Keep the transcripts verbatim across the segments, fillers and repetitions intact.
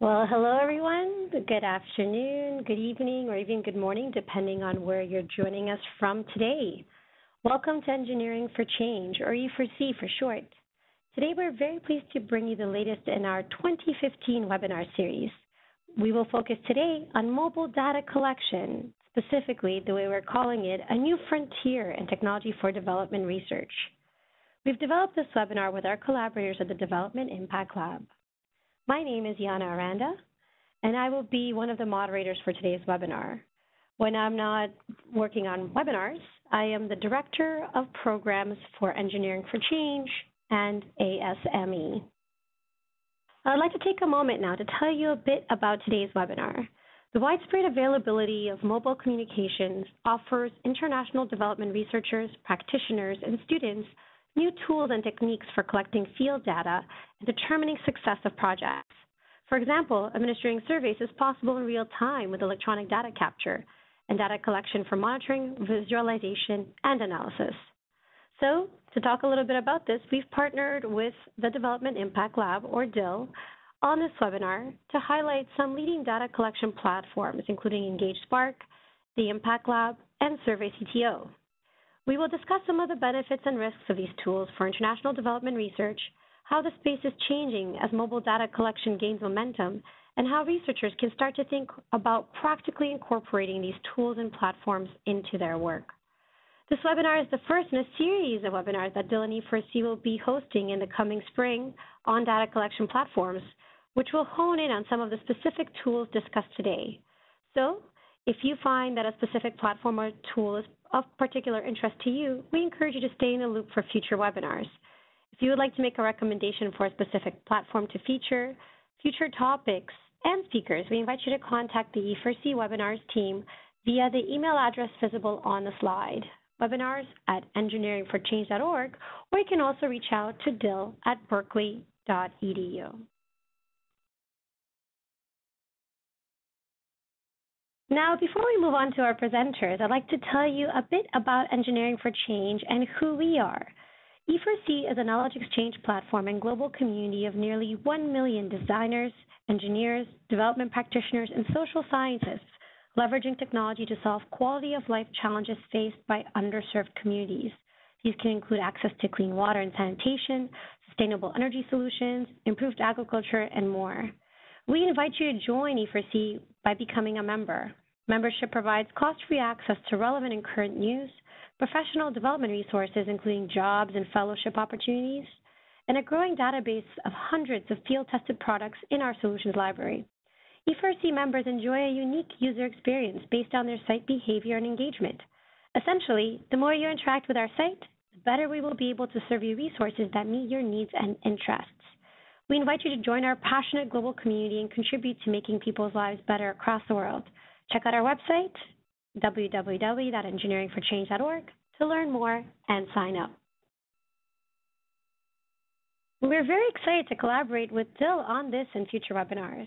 Well, hello, everyone. Good afternoon, good evening, or even good morning, depending on where you're joining us from today. Welcome to Engineering for Change, or E four C for short. Today, we're very pleased to bring you the latest in our twenty fifteen webinar series. We will focus today on mobile data collection, specifically the way we're calling it a new frontier in technology for development research. We've developed this webinar with our collaborators at the Development Impact Lab. My name is Jenna Aranda, and I will be one of the moderators for today's webinar. When I'm not working on webinars, I am the Director of Programs for Engineering for Change and A S M E. I'd like to take a moment now to tell you a bit about today's webinar. The widespread availability of mobile communications offers international development researchers, practitioners, and students new tools and techniques for collecting field data and determining success of projects. For example, administering surveys is possible in real time with electronic data capture and data collection for monitoring, visualization, and analysis. So, to talk a little bit about this, we've partnered with the Development Impact Lab, or D I L, on this webinar to highlight some leading data collection platforms, including Engage Spark, the Impact Lab, and Survey C T O. We will discuss some of the benefits and risks of these tools for international development research, how the space is changing as mobile data collection gains momentum, and how researchers can start to think about practically incorporating these tools and platforms into their work. This webinar is the first in a series of webinars that D I L and E four C will be hosting in the coming spring on data collection platforms, which will hone in on some of the specific tools discussed today. So, if you find that a specific platform or tool is of particular interest to you, we encourage you to stay in the loop for future webinars. If you would like to make a recommendation for a specific platform to feature, future topics, and speakers, we invite you to contact the E four C webinars team via the email address visible on the slide, webinars at engineering for change dot org, or you can also reach out to dil at berkeley dot e d u. Now, before we move on to our presenters, I'd like to tell you a bit about Engineering for Change and who we are. E four C is a knowledge exchange platform and global community of nearly one million designers, engineers, development practitioners, and social scientists, leveraging technology to solve quality of life challenges faced by underserved communities. These can include access to clean water and sanitation, sustainable energy solutions, improved agriculture, and more. We invite you to join E four C by becoming a member. Membership provides cost-free access to relevant and current news, professional development resources including jobs and fellowship opportunities, and a growing database of hundreds of field-tested products in our solutions library. E four C members enjoy a unique user experience based on their site behavior and engagement. Essentially, the more you interact with our site, the better we will be able to serve you resources that meet your needs and interests. We invite you to join our passionate global community and contribute to making people's lives better across the world. Check out our website, w w w dot engineering for change dot org, to learn more and sign up. We're very excited to collaborate with D I L on this and future webinars.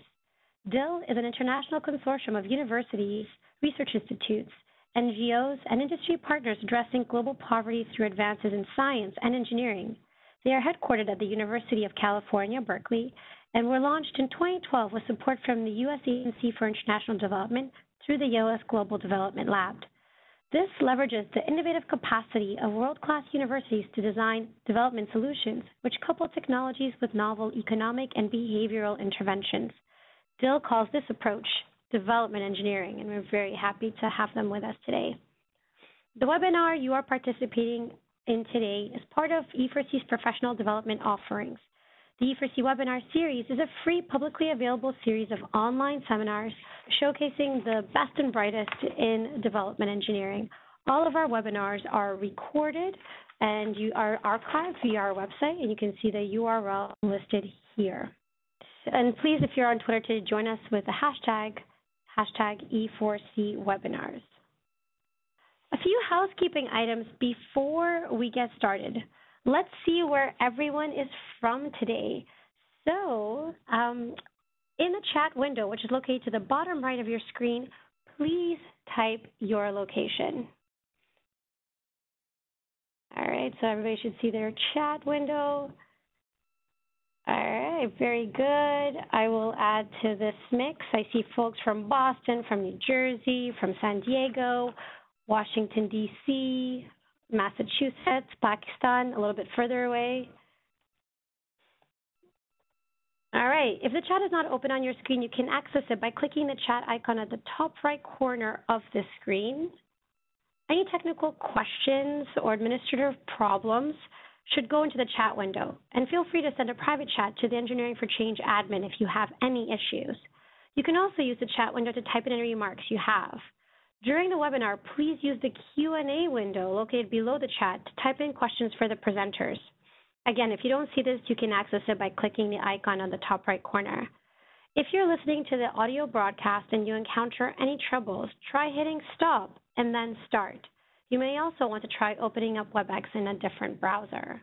D I L is an international consortium of universities, research institutes, N G Os, and industry partners addressing global poverty through advances in science and engineering. They are headquartered at the University of California, Berkeley, and were launched in twenty twelve with support from the U S Agency for International Development through the U S Global Development Lab. This leverages the innovative capacity of world-class universities to design development solutions, which couple technologies with novel economic and behavioral interventions. D I L calls this approach development engineering, and we're very happy to have them with us today. The webinar you are participating in today is part of E four C's professional development offerings. The E four C webinar series is a free, publicly available series of online seminars showcasing the best and brightest in development engineering. All of our webinars are recorded and you are archived via our website, and you can see the U R L listed here. And please, if you're on Twitter, to join us with the hashtag, hashtag E four C webinars. A few housekeeping items before we get started. Let's see where everyone is from today. So um, in the chat window, which is located to the bottom right of your screen, please type your location. All right, so everybody should see their chat window. All right, very good. I will add to this mix. I see folks from Boston, from New Jersey, from San Diego, Washington, D C, Massachusetts, Pakistan, a little bit further away. All right, if the chat is not open on your screen, you can access it by clicking the chat icon at the top right corner of the screen. Any technical questions or administrative problems should go into the chat window, and feel free to send a private chat to the Engineering for Change admin if you have any issues. You can also use the chat window to type in any remarks you have. During the webinar, please use the Q and A window located below the chat to type in questions for the presenters. Again, if you don't see this, you can access it by clicking the icon on the top right corner. If you're listening to the audio broadcast and you encounter any troubles, try hitting stop and then start. You may also want to try opening up WebEx in a different browser.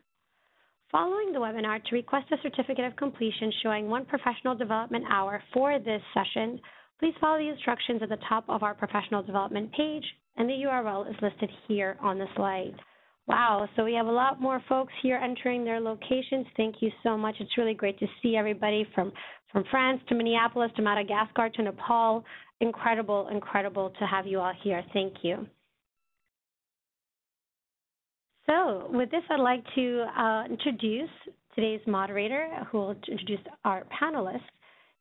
Following the webinar, to request a certificate of completion showing one professional development hour for this session, please follow the instructions at the top of our professional development page, and the U R L is listed here on the slide. Wow, so we have a lot more folks here entering their locations. Thank you so much. It's really great to see everybody from, from France to Minneapolis to Madagascar to Nepal. Incredible, incredible to have you all here. Thank you. So with this, I'd like to uh, introduce today's moderator, who will introduce our panelists.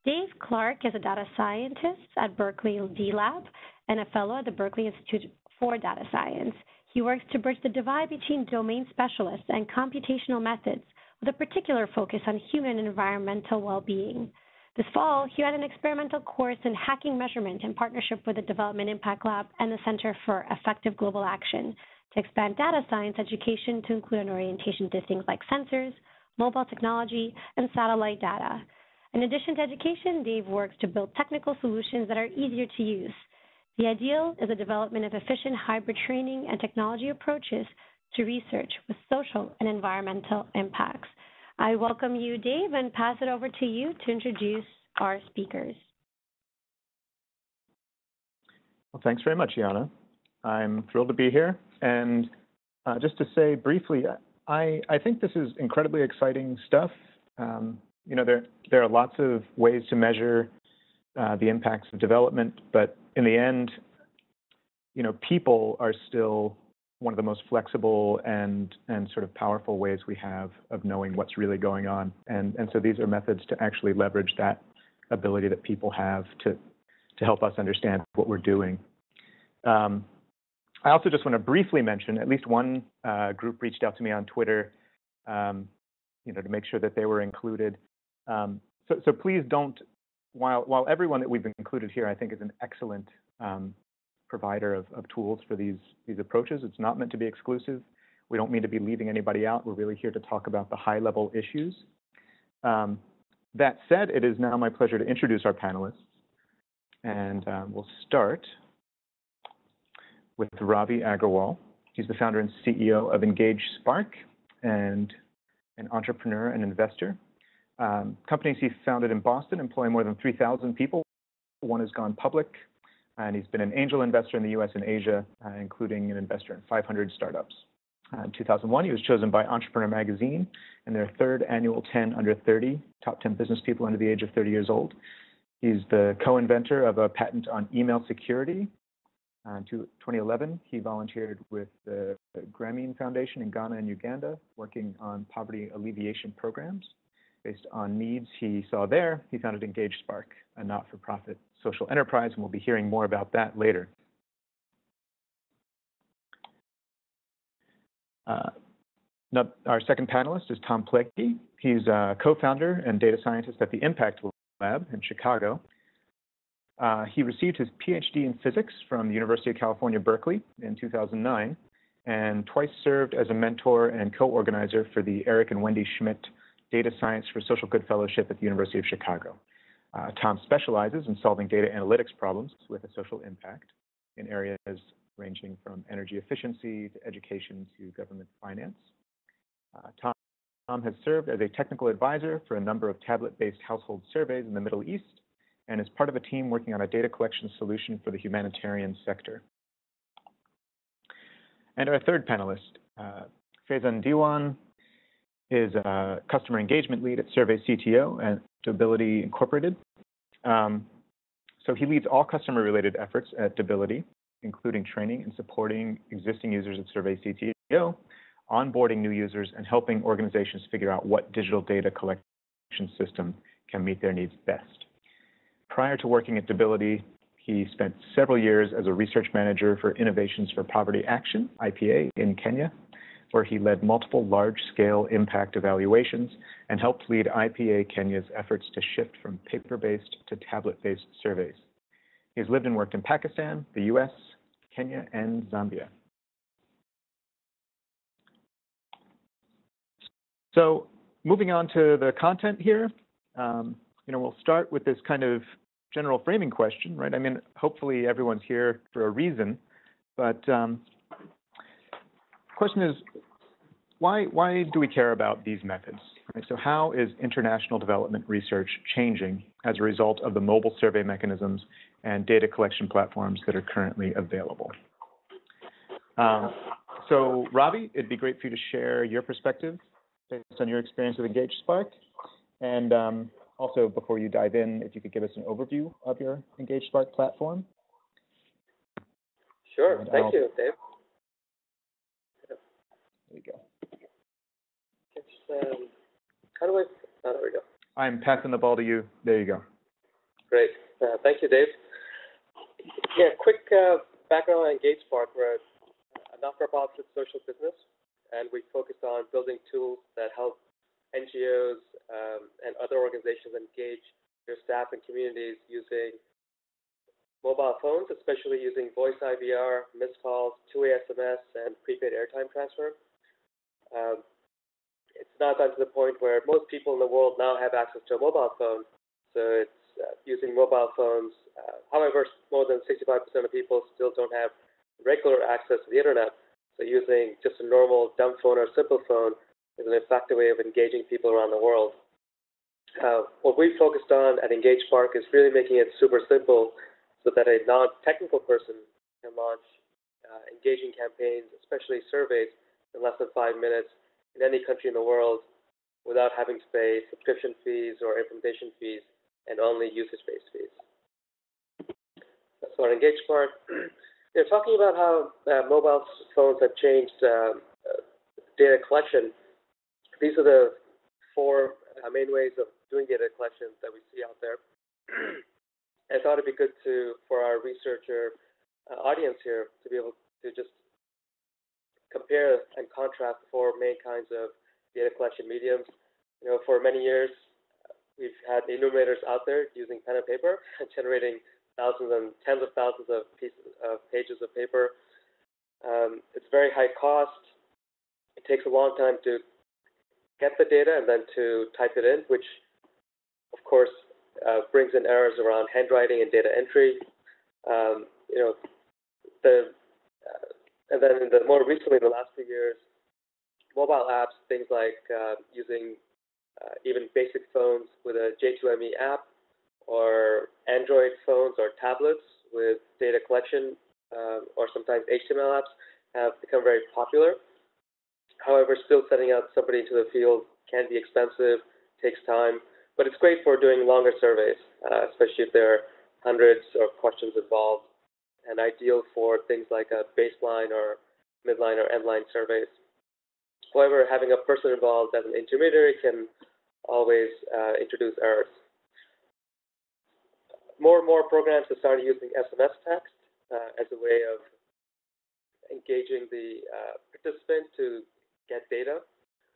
Dave Clark is a data scientist at Berkeley D-Lab and a fellow at the Berkeley Institute for Data Science. He works to bridge the divide between domain specialists and computational methods with a particular focus on human and environmental well-being. This fall, he ran an experimental course in hacking measurement in partnership with the Development Impact Lab and the Center for Effective Global Action to expand data science education to include an orientation to things like sensors, mobile technology, and satellite data. In addition to education, Dave works to build technical solutions that are easier to use. The ideal is the development of efficient hybrid training and technology approaches to research with social and environmental impacts. I welcome you, Dave, and pass it over to you to introduce our speakers. Well, thanks very much, Yana. I'm thrilled to be here. And uh, just to say briefly, I, I think this is incredibly exciting stuff. Um, you know, there, there are lots of ways to measure uh, the impacts of development, but in the end, you know, people are still one of the most flexible and, and sort of powerful ways we have of knowing what's really going on. And, and so these are methods to actually leverage that ability that people have to, to help us understand what we're doing. Um, I also just want to briefly mention at least one uh, group reached out to me on Twitter, um, you know, to make sure that they were included. Um, so, so please don't, while, while everyone that we've included here, I think is an excellent um, provider of, of tools for these, these approaches. It's not meant to be exclusive. We don't mean to be leaving anybody out. We're really here to talk about the high level issues. Um, that said, it is now my pleasure to introduce our panelists, and um, we'll start with Ravi Agarwal. He's the founder and C E O of Engage Spark and an entrepreneur and investor. Um, companies he founded in Boston employ more than three thousand people. One has gone public, and he's been an angel investor in the U S and Asia, uh, including an investor in five hundred startups. Uh, in two thousand one, he was chosen by Entrepreneur Magazine in their third annual ten under thirty, top ten business people under the age of thirty years old. He's the co-inventor of a patent on email security. Uh, in twenty eleven, he volunteered with the Grameen Foundation in Ghana and Uganda, working on poverty alleviation programs. Based on needs he saw there, he founded Engage Spark, a not-for-profit social enterprise, and we'll be hearing more about that later. Uh, now our second panelist is Tom Plagge. He's a co-founder and data scientist at the Impact Lab in Chicago. Uh, he received his P H D in physics from the University of California, Berkeley in two thousand nine, and twice served as a mentor and co-organizer for the Eric and Wendy Schmidt Data Science for Social Good Fellowship at the University of Chicago. Uh, Tom specializes in solving data analytics problems with a social impact in areas ranging from energy efficiency to education to government finance. Uh, Tom, Tom has served as a technical advisor for a number of tablet-based household surveys in the Middle East, and is part of a team working on a data collection solution for the humanitarian sector. And our third panelist, uh, Faizan Diwan. is a customer engagement lead at Survey C T O and Dobility Incorporated. Um, so he leads all customer-related efforts at Dobility, including training and supporting existing users of Survey C T O, onboarding new users, and helping organizations figure out what digital data collection system can meet their needs best. Prior to working at Dobility, he spent several years as a research manager for Innovations for Poverty Action, I P A, in Kenya, where he led multiple large-scale impact evaluations and helped lead I P A Kenya's efforts to shift from paper-based to tablet-based surveys. He's lived and worked in Pakistan, the U S, Kenya, and Zambia. So moving on to the content here, um, you know, we'll start with this kind of general framing question, right? I mean, hopefully everyone's here for a reason, but um, the question is, why, why do we care about these methods? Right? So how is international development research changing as a result of the mobile survey mechanisms and data collection platforms that are currently available? Um, so Ravi, it'd be great for you to share your perspective based on your experience with Engage Spark. And um, also, before you dive in, if you could give us an overview of your Engage Spark platform. Sure, and thank I'll... you, Dave. There we go. It's, um, how do I, oh, there we go. I'm passing the ball to you. There you go. Great, uh, thank you, Dave. Yeah, quick uh, background on Engage Spark. We're a not-for-profit social business, and we focus on building tools that help N G Os um, and other organizations engage their staff and communities using mobile phones, especially using voice I V R, missed calls, two-way S M S, and prepaid airtime transfer. Um, it's now gotten to the point where most people in the world now have access to a mobile phone, so it's uh, using mobile phones. Uh, however, more than sixty-five percent of people still don't have regular access to the internet, so using just a normal dumb phone or simple phone is an effective way of engaging people around the world. Uh, what we've focused on at Engage Spark is really making it super simple so that a non-technical person can launch uh, engaging campaigns, especially surveys, in less than five minutes in any country in the world without having to pay subscription fees or implementation fees and only usage-based fees. So on Engage Spark, they're talking about how uh, mobile phones have changed uh, data collection. These are the four main ways of doing data collection that we see out there. I thought it'd be good to, for our researcher uh, audience here, to be able to just compare and contrast the four main kinds of data collection mediums. You know, for many years, we've had enumerators out there using pen and paper, generating thousands and tens of thousands of pieces of pages of paper. Um, it's very high cost. It takes a long time to get the data and then to type it in, which of course uh, brings in errors around handwriting and data entry. Um, you know, the uh, and then in the more recently, the last few years, mobile apps, things like uh, using uh, even basic phones with a J two M E app, or Android phones or tablets with data collection, uh, or sometimes H T M L apps, have become very popular. However, still sending out somebody into the field can be expensive, takes time, but it's great for doing longer surveys, uh, especially if there are hundreds of questions involved, and ideal for things like a baseline or midline or endline surveys. However, having a person involved as an intermediary can always uh, introduce errors. More and more programs have started using S M S text uh, as a way of engaging the uh, participant to get data.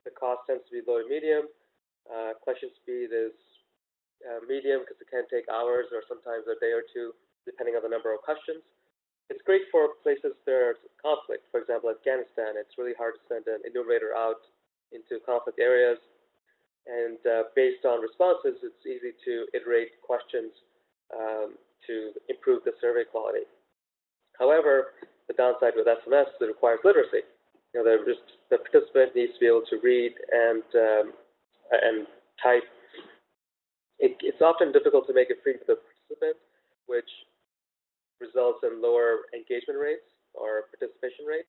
The cost tends to be low to medium. Uh, collection speed is uh, medium because it can take hours or sometimes a day or two, depending on the number of questions. It's great for places there's conflict. For example, Afghanistan, it's really hard to send an enumerator out into conflict areas. And uh, based on responses, it's easy to iterate questions um, to improve the survey quality. However, the downside with S M S is it requires literacy. You know, the, the participant needs to be able to read and um, and type. It, it's often difficult to make it free for the participant, which results in lower engagement rates or participation rates.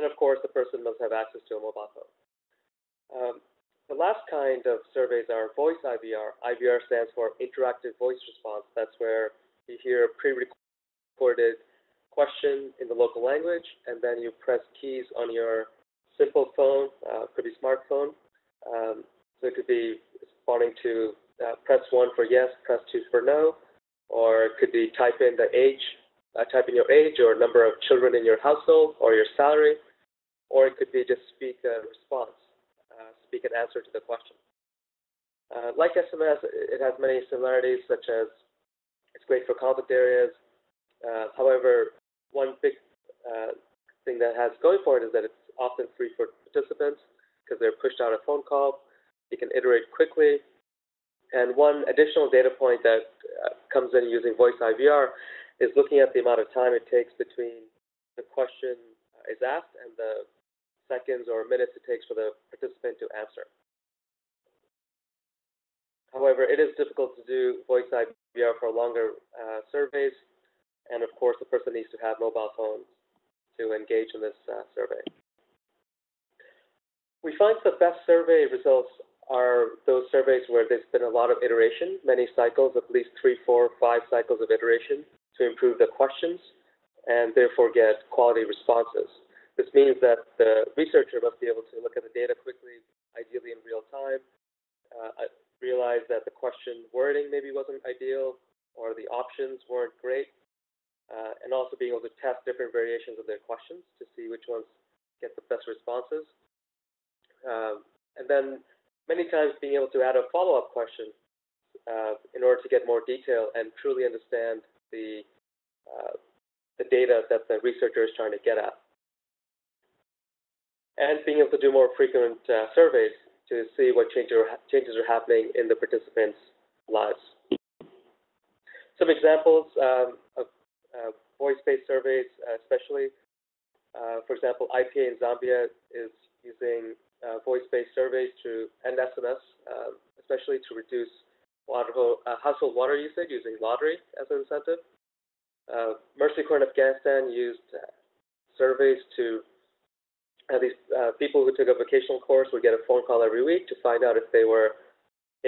And of course, the person must have access to a mobile phone. Um, The last kind of surveys are voice I V R. I V R stands for interactive voice response. That's where you hear a pre-recorded question in the local language, and then you press keys on your simple phone, uh, could be smartphone. Um, so it could be responding to uh, press one for yes, press two for no, or it could be type in the age, uh, type in your age or number of children in your household or your salary, or it could be just speak a response, uh, speak an answer to the question. Uh, like S M S, it has many similarities, such as it's great for conflict areas. Uh, however, one big uh, thing that has going for it is that it's often free for participants because they're pushed out a phone call. You can iterate quickly. And one additional data point that uh, comes in using voice I V R is looking at the amount of time it takes between the question is asked and the seconds or minutes it takes for the participant to answer. However, it is difficult to do voice I V R for longer uh, surveys. And of course, the person needs to have mobile phones to engage in this uh, survey. We find the best survey results are those surveys where there's been a lot of iteration, many cycles, at least three, four, five cycles of iteration to improve the questions and therefore get quality responses. This means that the researcher must be able to look at the data quickly, ideally in real time, uh, realize that the question wording maybe wasn't ideal or the options weren't great, Uh, and also being able to test different variations of their questions to see which ones get the best responses. Um, and then many times being able to add a follow-up question uh, in order to get more detail and truly understand the, uh, the data that the researcher is trying to get at. And being able to do more frequent uh, surveys to see what change are, changes are happening in the participants' lives. Some examples um, of Uh, voice-based surveys, uh, especially. Uh, for example, I P A in Zambia is using uh, voice-based surveys to, and S M S, uh, especially to reduce water, uh, household water usage using lottery as an incentive. Uh, Mercy Corps in Afghanistan used uh, surveys to, uh, these uh, people who took a vocational course would get a phone call every week to find out if they were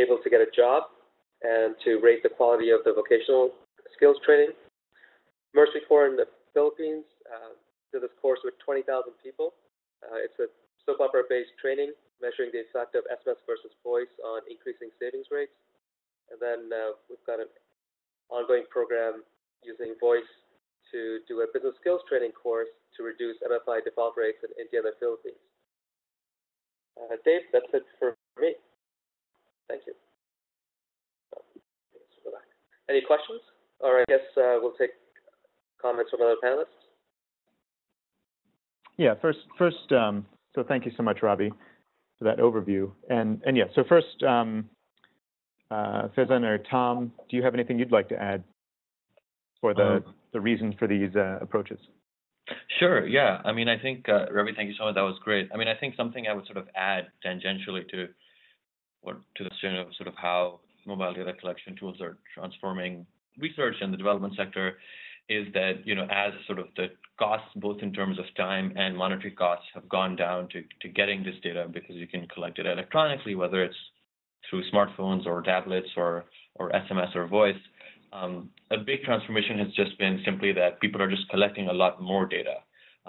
able to get a job and to rate the quality of the vocational skills training. Mercy Corps in the Philippines uh, did this course with twenty thousand people. Uh, it's a soap opera-based training measuring the effect of S M S versus voice on increasing savings rates. And then uh, we've got an ongoing program using voice to do a business skills training course to reduce M F I default rates in India and the Philippines. Uh, Dave, that's it for me. Thank you. Any questions? Or I guess uh, we'll take comments from other panelists? Yeah, first, first. Um, so thank you so much, Ravi, for that overview. And and yeah, so first, um, uh, Faizan or Tom, do you have anything you'd like to add for the um, the reason for these uh, approaches? Sure. Yeah. I mean, I think uh, Ravi, thank you so much. That was great. I mean, I think something I would sort of add tangentially to what to the question of sort of how mobile data collection tools are transforming research and the development sector. Is that, you know, as sort of the costs, both in terms of time and monetary costs, have gone down to, to getting this data because you can collect it electronically, whether it's through smartphones or tablets or, or S M S or voice, um, a big transformation has just been simply that people are just collecting a lot more data.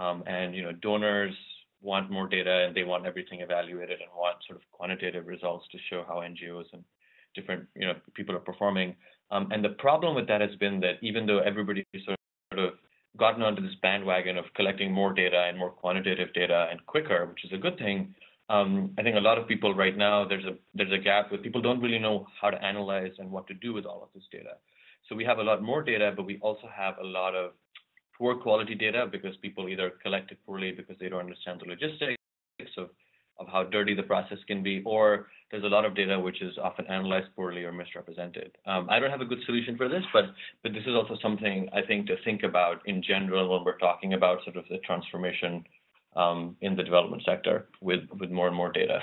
Um, and, you know, donors want more data and they want everything evaluated and want sort of quantitative results to show how N G Os and different, you know, people are performing. Um, and the problem with that has been that even though everybody's sort of gotten onto this bandwagon of collecting more data and more quantitative data and quicker, which is a good thing, um, I think a lot of people right now, there's a there's a gap where people don't really know how to analyze and what to do with all of this data. So we have a lot more data, but we also have a lot of poor quality data because people either collect it poorly because they don't understand the logistics of, of how dirty the process can be, or there's a lot of data which is often analyzed poorly or misrepresented. Um, I don't have a good solution for this, but but this is also something I think to think about in general when we're talking about sort of the transformation um, in the development sector with, with more and more data.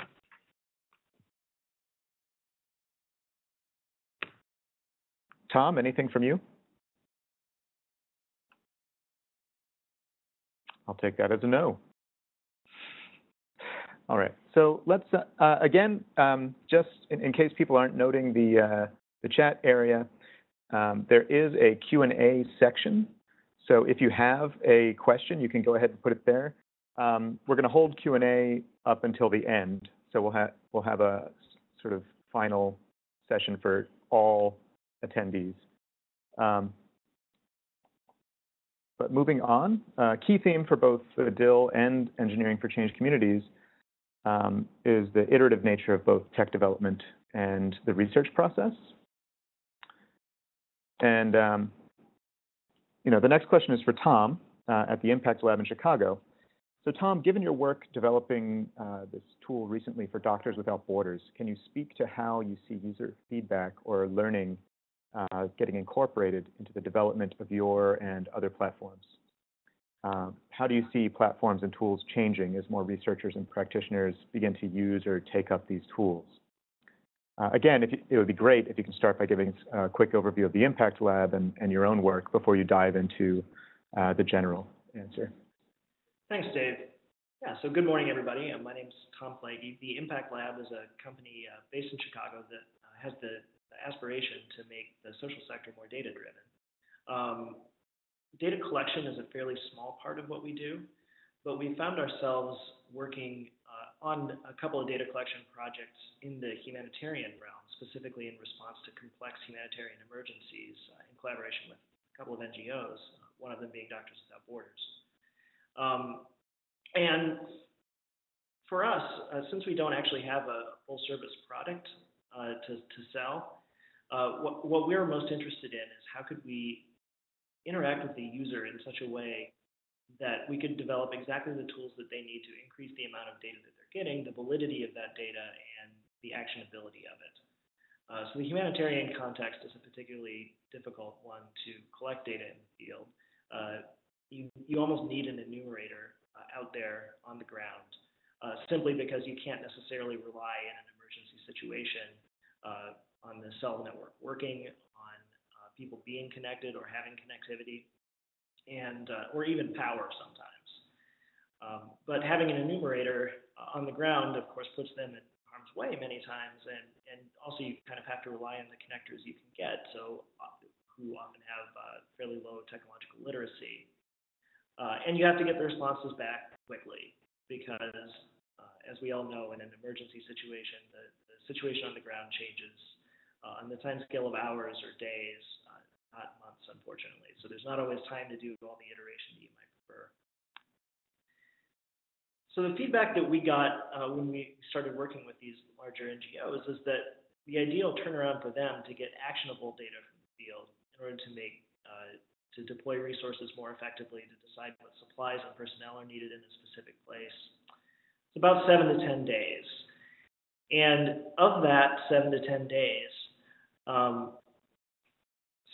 Tom, anything from you? I'll take that as a no. All right. So let's, uh, uh, again, um, just in, in case people aren't noting the, uh, the chat area, um, there is a Q and A section. So if you have a question, you can go ahead and put it there. Um, we're going to hold Q and A up until the end. So we'll, ha we'll have a sort of final session for all attendees. Um, but moving on, uh, key theme for both the D I L and Engineering for Change communities um, is the iterative nature of both tech development and the research process. And um, you know, the next question is for Tom uh, at the Impact Lab in Chicago. So Tom, given your work developing uh, this tool recently for Doctors Without Borders, can you speak to how you see user feedback or learning uh, getting incorporated into the development of your and other platforms? Uh, how do you see platforms and tools changing as more researchers and practitioners begin to use or take up these tools? Uh, again, if you, it would be great if you can start by giving a quick overview of the Impact Lab and, and your own work before you dive into uh, the general answer. Thanks, Dave. Yeah, so good morning, everybody. Uh, my name is Tom Plagge. The Impact Lab is a company uh, based in Chicago that uh, has the, the aspiration to make the social sector more data-driven. Um, data collection is a fairly small part of what we do, but we found ourselves working uh, on a couple of data collection projects in the humanitarian realm, specifically in response to complex humanitarian emergencies uh, in collaboration with a couple of N G Os, uh, one of them being Doctors Without Borders. Um, and for us, uh, since we don't actually have a full-service product uh, to, to sell, uh, what, what we're most interested in is how could we interact with the user in such a way that we could develop exactly the tools that they need to increase the amount of data that they're getting, the validity of that data, and the actionability of it. Uh, so the humanitarian context is a particularly difficult one to collect data in the field. Uh, You, you almost need an enumerator uh, out there on the ground, uh, simply because you can't necessarily rely in an emergency situation uh, on the cell network working, on uh, people being connected or having connectivity, and uh, or even power sometimes. Um, but having an enumerator uh, on the ground, of course, puts them in harm's way many times, and, and also you kind of have to rely on the connectors you can get, so who often have uh, fairly low technological literacy. Uh, and you have to get the responses back quickly because, uh, as we all know, in an emergency situation, the, the situation on the ground changes uh, on the time scale of hours or days, uh, not months, unfortunately. So there's not always time to do all the iteration that you might prefer. So the feedback that we got uh, when we started working with these larger N G Os is that the ideal turnaround for them to get actionable data from the field in order to make uh, to deploy resources more effectively, to decide what supplies and personnel are needed in a specific place. It's about seven to ten days. And of that seven to ten days, um,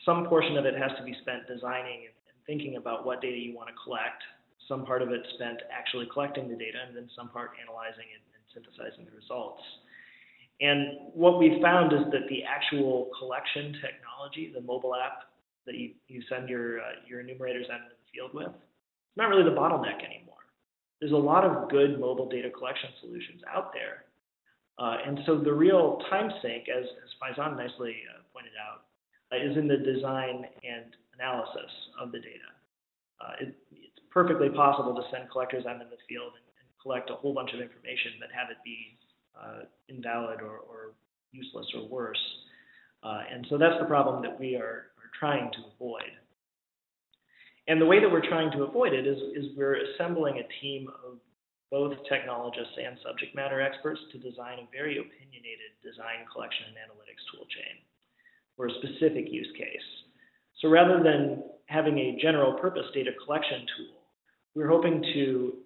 some portion of it has to be spent designing and thinking about what data you want to collect. Some part of it spent actually collecting the data, and then some part analyzing it and synthesizing the results. And what we found is that the actual collection technology, the mobile app that you, you send your, uh, your enumerators out into the field with, it's not really the bottleneck anymore. There's a lot of good mobile data collection solutions out there. Uh, and so the real time sink, as, as Faizan nicely uh, pointed out, uh, is in the design and analysis of the data. Uh, it, it's perfectly possible to send collectors out into the field and, and collect a whole bunch of information but have it be uh, invalid or, or useless or worse. Uh, and so that's the problem that we are trying to avoid. And the way that we're trying to avoid it is, is we're assembling a team of both technologists and subject matter experts to design a very opinionated design, collection, and analytics tool chain for a specific use case. So rather than having a general purpose data collection tool, we're hoping to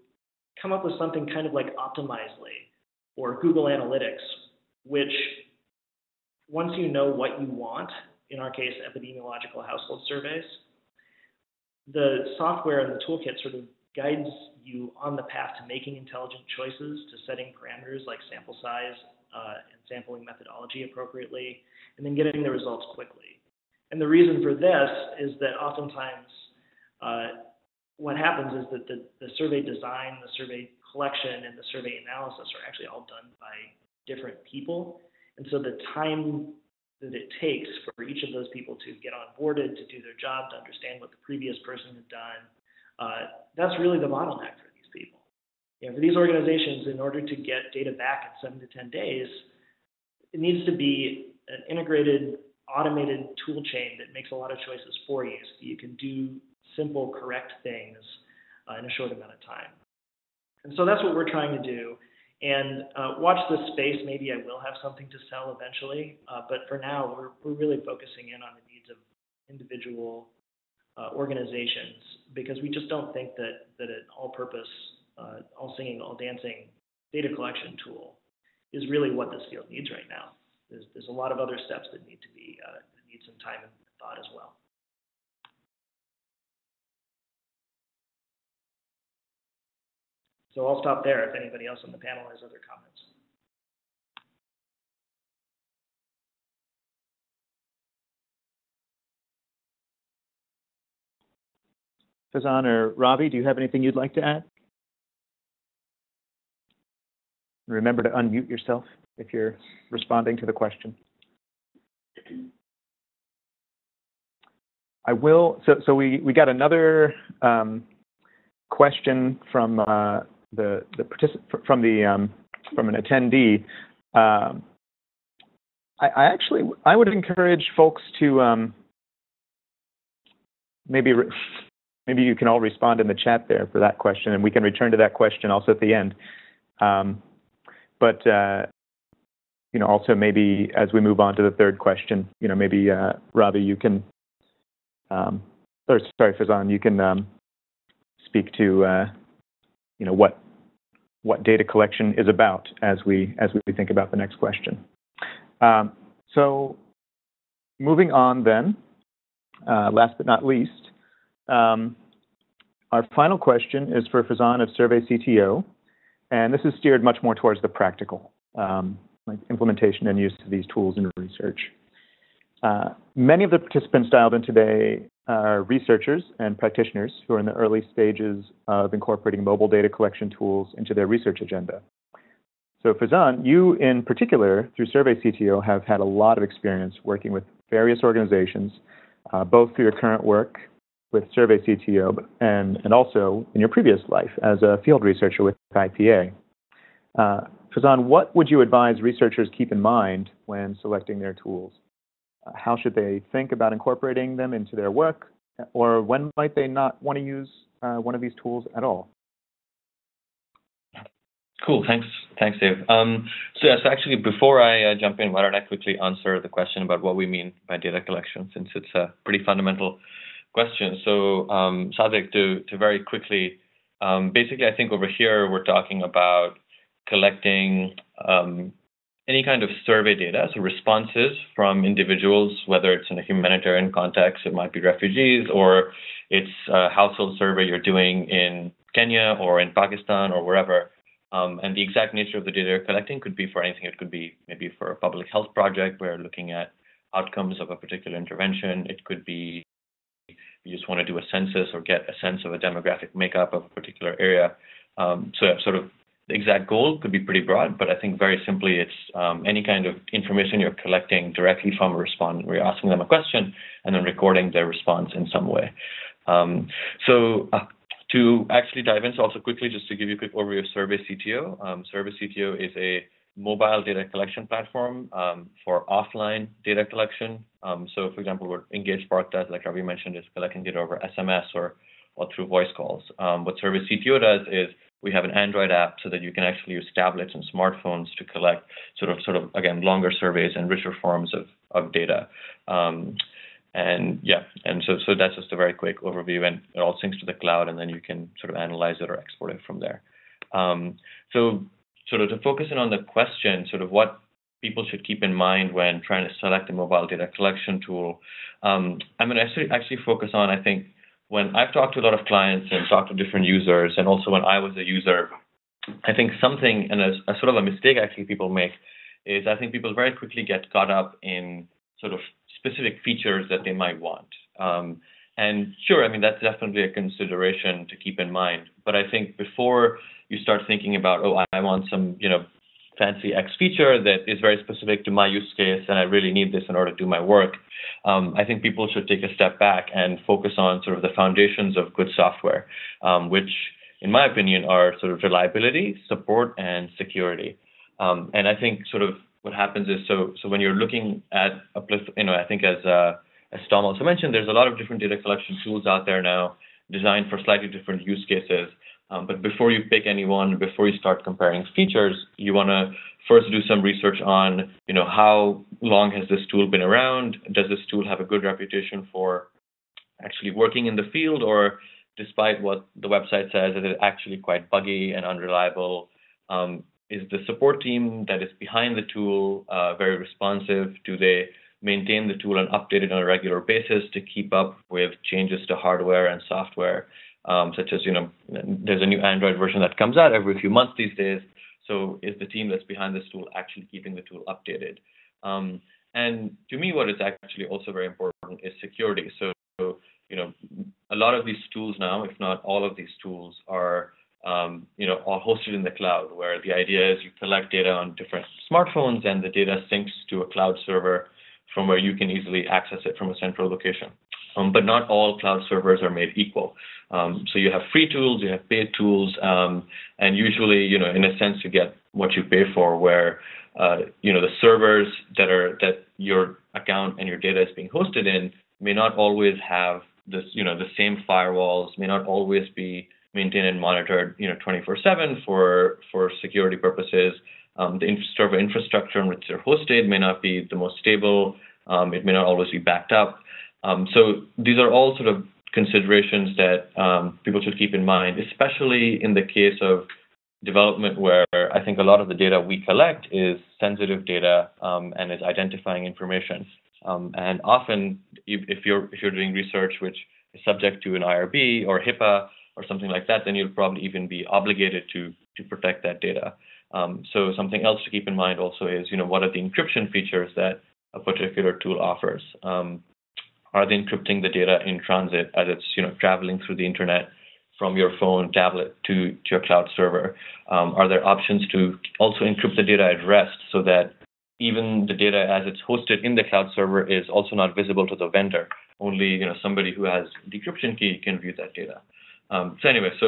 come up with something kind of like Optimizely or Google Analytics, which once you know what you want, in our case, epidemiological household surveys, the software and the toolkit sort of guides you on the path to making intelligent choices, to setting parameters like sample size uh, and sampling methodology appropriately, and then getting the results quickly. And the reason for this is that oftentimes uh, what happens is that the, the survey design, the survey collection and the survey analysis are actually all done by different people. And so the time that it takes for each of those people to get onboarded, to do their job, to understand what the previous person had done, uh, that's really the bottleneck for these people. You know, for these organizations, in order to get data back in seven to ten days, it needs to be an integrated, automated tool chain that makes a lot of choices for you, so you can do simple, correct things uh, in a short amount of time. And so that's what we're trying to do. And uh, watch this space. Maybe I will have something to sell eventually, uh, but for now, we're, we're really focusing in on the needs of individual uh, organizations, because we just don't think that, that an all-purpose, uh, all-singing, all-dancing data collection tool is really what this field needs right now. There's, there's a lot of other steps that need to be, uh, that need some time and thought as well. So I'll stop there if anybody else on the panel has other comments. Faizan or Ravi, do you have anything you'd like to add? Remember to unmute yourself if you're responding to the question. I will, so, so we, we got another um, question from uh, the the particip- from the um, from an attendee. Um, I, I actually I would encourage folks to um, maybe re maybe you can all respond in the chat there for that question, and we can return to that question also at the end. Um, but uh, you know, also maybe as we move on to the third question, you know, maybe uh, Ravi, you can, um, or sorry, Faizan, you can um, speak to. Uh, you know, what what data collection is about as we as we think about the next question. Um, so moving on then, uh, last but not least, um, our final question is for Faizan of Survey C T O, and this is steered much more towards the practical, um, like implementation and use of these tools in research. Uh, many of the participants dialed in today are researchers and practitioners who are in the early stages of incorporating mobile data collection tools into their research agenda. So Faizan, you in particular, through Survey C T O, have had a lot of experience working with various organizations, uh, both through your current work with Survey C T O and, and also in your previous life as a field researcher with I P A. Uh, Faizan, what would you advise researchers keep in mind when selecting their tools? How should they think about incorporating them into their work, or when might they not want to use uh, one of these tools at all? Cool, thanks, thanks, Dave. Um, so yeah, so actually, before I uh, jump in, why don't I quickly answer the question about what we mean by data collection, since it's a pretty fundamental question. So um, Sadek, to, to very quickly, um, basically, I think over here we're talking about collecting Um, any kind of survey data, so responses from individuals, whether it's in a humanitarian context, it might be refugees, or it's a household survey you're doing in Kenya or in Pakistan or wherever. Um, and the exact nature of the data you're collecting could be for anything. It could be maybe for a public health project where you're looking at outcomes of a particular intervention. It could be you just want to do a census or get a sense of a demographic makeup of a particular area. Um, so sort of the exact goal could be pretty broad, but I think very simply it's um, any kind of information you're collecting directly from a respondent, where you're asking them a question and then recording their response in some way. Um, so uh, to actually dive in, so also quickly, just to give you a quick overview of Survey C T O. Um, Survey C T O is a mobile data collection platform um, for offline data collection. Um, so for example, what Engage Spark does, like Ravi mentioned, is collecting data over S M S or, or through voice calls. Um, what Survey C T O does is we have an Android app so that you can actually use tablets and smartphones to collect sort of, sort of again, longer surveys and richer forms of, of data. Um, and yeah, and so, so that's just a very quick overview, and it all syncs to the cloud, and then you can sort of analyze it or export it from there. Um, so sort of to focus in on the question, sort of what people should keep in mind when trying to select a mobile data collection tool, um, I'm gonna actually, actually focus on, I think, when I've talked to a lot of clients and talked to different users, and also when I was a user, I think something, and a, a sort of a mistake actually people make, is I think people very quickly get caught up in sort of specific features that they might want. Um, And sure, I mean, that's definitely a consideration to keep in mind. But I think before you start thinking about, oh, I want some, you know, fancy X feature that is very specific to my use case and I really need this in order to do my work, um, I think people should take a step back and focus on sort of the foundations of good software, um, which, in my opinion, are sort of reliability, support, and security. Um, and I think sort of what happens is, so so when you're looking at, a, you know, I think as uh, as Tom also mentioned, there's a lot of different data collection tools out there now designed for slightly different use cases. Um, but before you pick anyone, before you start comparing features, you want to first do some research on, you know, how long has this tool been around? Does this tool have a good reputation for actually working in the field? Or despite what the website says, is it actually quite buggy and unreliable? Um, is the support team that is behind the tool uh, very responsive? Do they maintain the tool and update it on a regular basis to keep up with changes to hardware and software? Um, such as, you know, there's a new Android version that comes out every few months these days. So is the team that's behind this tool actually keeping the tool updated? Um, and to me, what is actually also very important is security. So, you know, a lot of these tools now, if not all of these tools, are, um, you know, are hosted in the cloud, where the idea is you collect data on different smartphones and the data syncs to a cloud server from where you can easily access it from a central location. Um, but not all cloud servers are made equal. Um, so you have free tools, you have paid tools, um, and usually, you know, in a sense, you get what you pay for, where, uh, you know, the servers that are that your account and your data is being hosted in may not always have this, you know, the same firewalls, may not always be maintained and monitored, you know, twenty-four seven for for security purposes. Um, the server infrastructure in which they're hosted may not be the most stable. Um, it may not always be backed up. Um, so these are all sort of considerations that um, people should keep in mind, especially in the case of development, where I think a lot of the data we collect is sensitive data um, and is identifying information. Um, and often, if you're if you're doing research which is subject to an I R B or HIPAA or something like that, then you'll probably even be obligated to to protect that data. Um, so something else to keep in mind also is, you know, what are the encryption features that a particular tool offers? Um, Are they encrypting the data in transit as it's, you know, traveling through the internet from your phone, tablet to, to your cloud server? Um, are there options to also encrypt the data at rest so that even the data as it's hosted in the cloud server is also not visible to the vendor? Only, you know, somebody who has a decryption key can view that data. Um, so anyway, so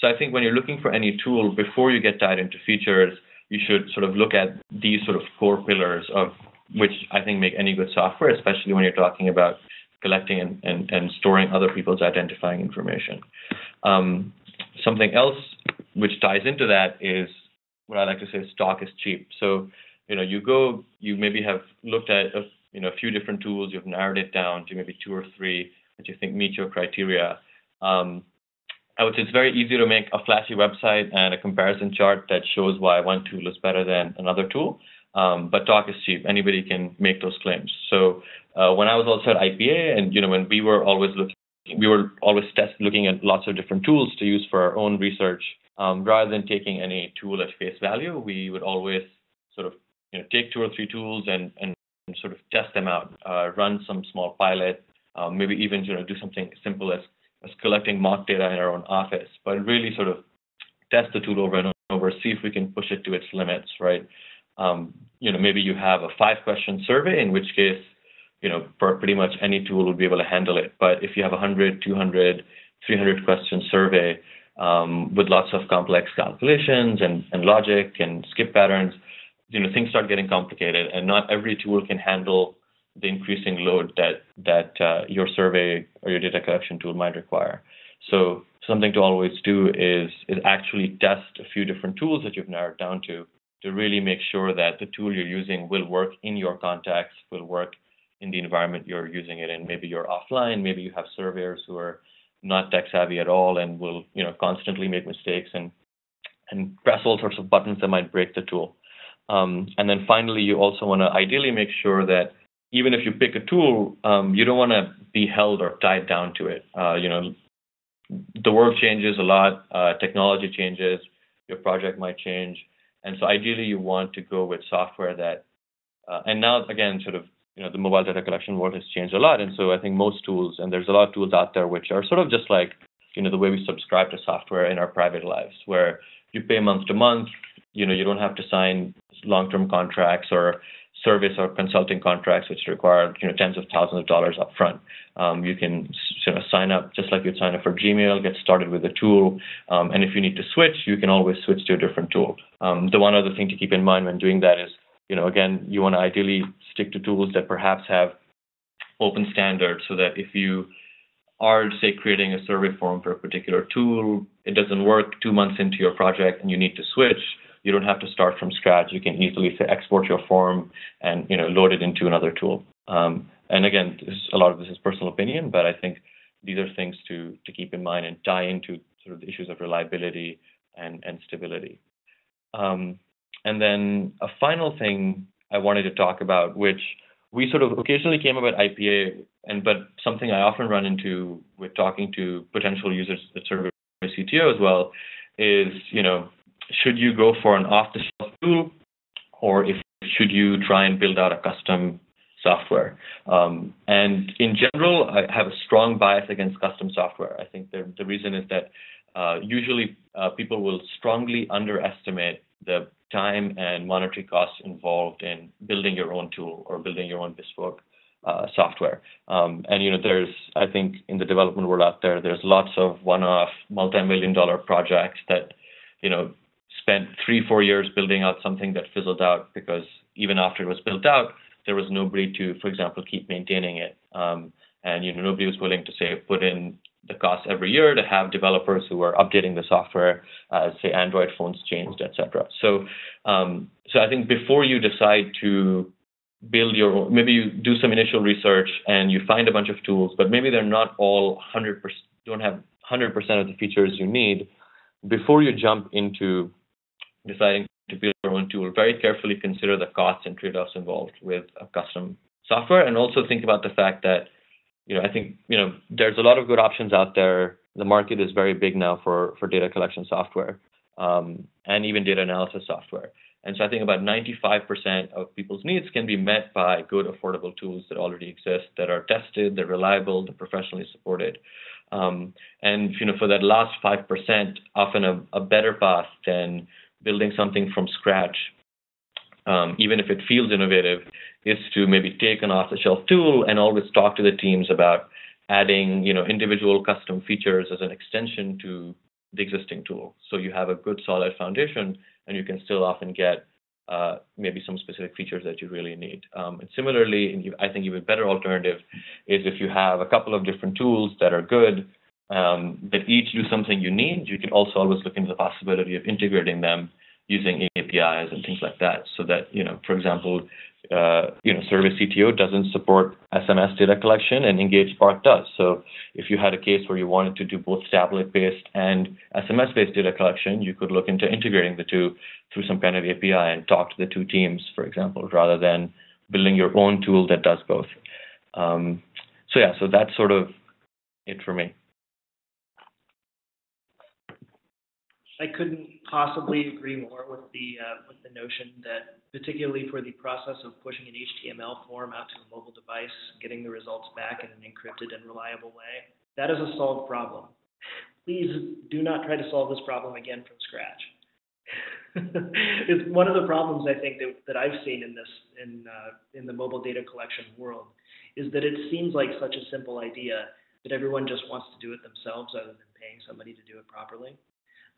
so I think when you're looking for any tool, before you get tied into features, you should sort of look at these sort of core pillars of which I think make any good software, especially when you're talking about collecting and, and, and storing other people's identifying information. Um, something else which ties into that is what I like to say is stock is cheap. So, you know, you go, you maybe have looked at, a, you know, a few different tools, you've narrowed it down to maybe two or three that you think meet your criteria. Um, I would say it's very easy to make a flashy website and a comparison chart that shows why one tool is better than another tool. Um, but talk is cheap. Anybody can make those claims. So uh, when I was also at I P A, and you know, when we were always looking, we were always test looking at lots of different tools to use for our own research. Um, rather than taking any tool at face value, we would always sort of, you know, take two or three tools and and, and sort of test them out, uh, run some small pilot, um, maybe even, you know, do something as simple as as collecting mock data in our own office, but really sort of test the tool over and over, see if we can push it to its limits, right? Um, you know, maybe you have a five-question survey, in which case, you know, pretty much any tool would be able to handle it. But if you have a one hundred, two hundred, three hundred question survey um, with lots of complex calculations and, and logic and skip patterns, you know, things start getting complicated, and not every tool can handle the increasing load that that uh, your survey or your data collection tool might require. So something to always do is is actually test a few different tools that you've narrowed down to, to really make sure that the tool you're using will work in your context, will work in the environment you're using it in. Maybe you're offline, maybe you have surveyors who are not tech savvy at all and will, you know, constantly make mistakes and and press all sorts of buttons that might break the tool. Um, and then finally, you also want to ideally make sure that even if you pick a tool, um, you don't want to be held or tied down to it. Uh, you know, the world changes a lot, uh, technology changes, your project might change. And so ideally, you want to go with software that, uh, and now, again, sort of you know, the mobile data collection world has changed a lot. And so I think most tools, and there's a lot of tools out there which are sort of just like, you know, the way we subscribe to software in our private lives, where you pay month to month, you know, you don't have to sign long-term contracts or service or consulting contracts, which require, you know, tens of thousands of dollars up front. Um, you can sort of sign up just like you'd sign up for Gmail, get started with a tool. Um, and if you need to switch, you can always switch to a different tool. Um, the one other thing to keep in mind when doing that is, you know, again, you want to ideally stick to tools that perhaps have open standards so that if you are, say, creating a survey form for a particular tool, it doesn't work two months into your project and you need to switch, you don't have to start from scratch. You can easily say, export your form and, you know, load it into another tool. Um, and again, this, a lot of this is personal opinion, but I think these are things to to keep in mind and tie into sort of the issues of reliability and, and stability. Um, and then a final thing I wanted to talk about, which we sort of occasionally came up at I P A, and but something I often run into with talking to potential users at Survey C T O as well is, you know, should you go for an off-the-shelf tool, or if should you try and build out a custom software? Um, and in general, I have a strong bias against custom software. I think the, the reason is that uh, usually uh, people will strongly underestimate the time and monetary costs involved in building your own tool or building your own bespoke uh, software. Um, and, you know, there's, I think in the development world out there, there's lots of one-off multi-million dollar projects that, you know, spent three, four years building out something that fizzled out because even after it was built out, there was nobody to, for example, keep maintaining it. Um, and, you know, nobody was willing to, say, put in the cost every year to have developers who are updating the software as, say, Android phones changed, et cetera. So, um, so I think before you decide to build your own, maybe you do some initial research and you find a bunch of tools, but maybe they're not all one hundred percent, don't have one hundred percent of the features you need. Before you jump into deciding to build your own tool, very carefully consider the costs and trade-offs involved with a custom software. And also think about the fact that, you know, I think, you know, there's a lot of good options out there. The market is very big now for, for data collection software, um, and even data analysis software. And so I think about ninety-five percent of people's needs can be met by good, affordable tools that already exist, that are tested, they're reliable, they're professionally supported. Um, and, you know, for that last five percent, often a, a better path than building something from scratch, um, even if it feels innovative, is to maybe take an off-the-shelf tool and always talk to the teams about adding, you know, individual custom features as an extension to the existing tool. So you have a good, solid foundation, and you can still often get uh, maybe some specific features that you really need. Um, and similarly, I think even better alternative is if you have a couple of different tools that are good, Um, that each do something you need, you can also always look into the possibility of integrating them using A P Is and things like that. So that, you know, for example, uh, you know, Survey C T O doesn't support S M S data collection and Engage Spark does. So if you had a case where you wanted to do both tablet-based and S M S-based data collection, you could look into integrating the two through some kind of A P I and talk to the two teams, for example, rather than building your own tool that does both. Um, so yeah, so that's sort of it for me. I couldn't possibly agree more with the uh, with the notion that, particularly for the process of pushing an H T M L form out to a mobile device, getting the results back in an encrypted and reliable way, that is a solved problem. Please do not try to solve this problem again from scratch. It's one of the problems I think that, that I've seen in this in uh, in the mobile data collection world is that it seems like such a simple idea that everyone just wants to do it themselves rather than paying somebody to do it properly.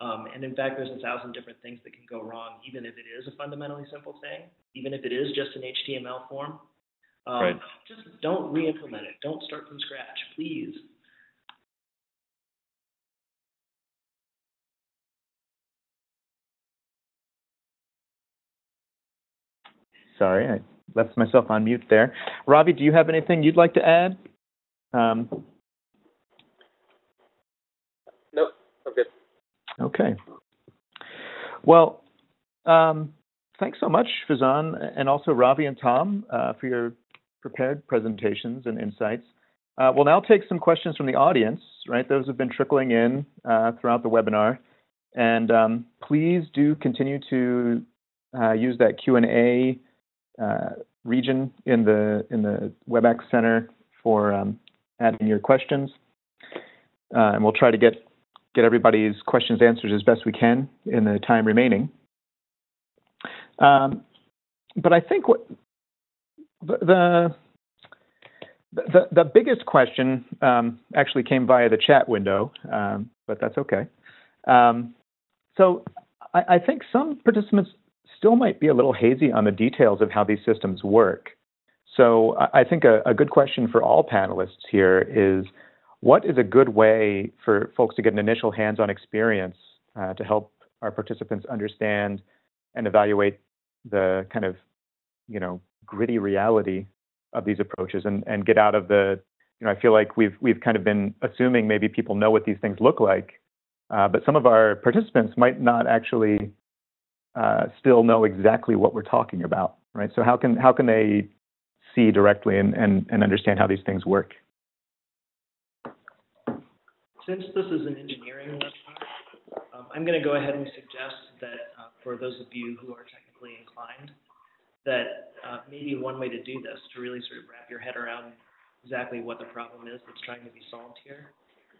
Um, and in fact, there's a thousand different things that can go wrong, even if it is a fundamentally simple thing, even if it is just an H T M L form. Um, right. Just don't re-implement it. Don't start from scratch, please. Sorry, I left myself on mute there. Ravi, do you have anything you'd like to add? Um, no, I'm good. Okay. Well, um, thanks so much, Faizan, and also Ravi and Tom uh, for your prepared presentations and insights. Uh, we'll now take some questions from the audience, right? Those have been trickling in uh, throughout the webinar. And um, please do continue to uh, use that Q and A uh, region in the in the WebEx Center for um, adding your questions, uh, and we'll try to get get everybody's questions answered as best we can in the time remaining. Um, but I think what the the the biggest question um, actually came via the chat window, um, but that's okay. Um, so I, I think some participants still might be a little hazy on the details of how these systems work. So I think a, a good question for all panelists here is, what is a good way for folks to get an initial hands-on experience uh, to help our participants understand and evaluate the kind of, you know, gritty reality of these approaches and, and get out of the, you know, I feel like we've, we've kind of been assuming maybe people know what these things look like, uh, but some of our participants might not actually Uh, still know exactly what we're talking about, right? So how can how can they see directly and, and, and understand how these things work? Since this is an engineering webinar, um, I'm going to go ahead and suggest that uh, for those of you who are technically inclined, that uh, maybe one way to do this, to really sort of wrap your head around exactly what the problem is that's trying to be solved here,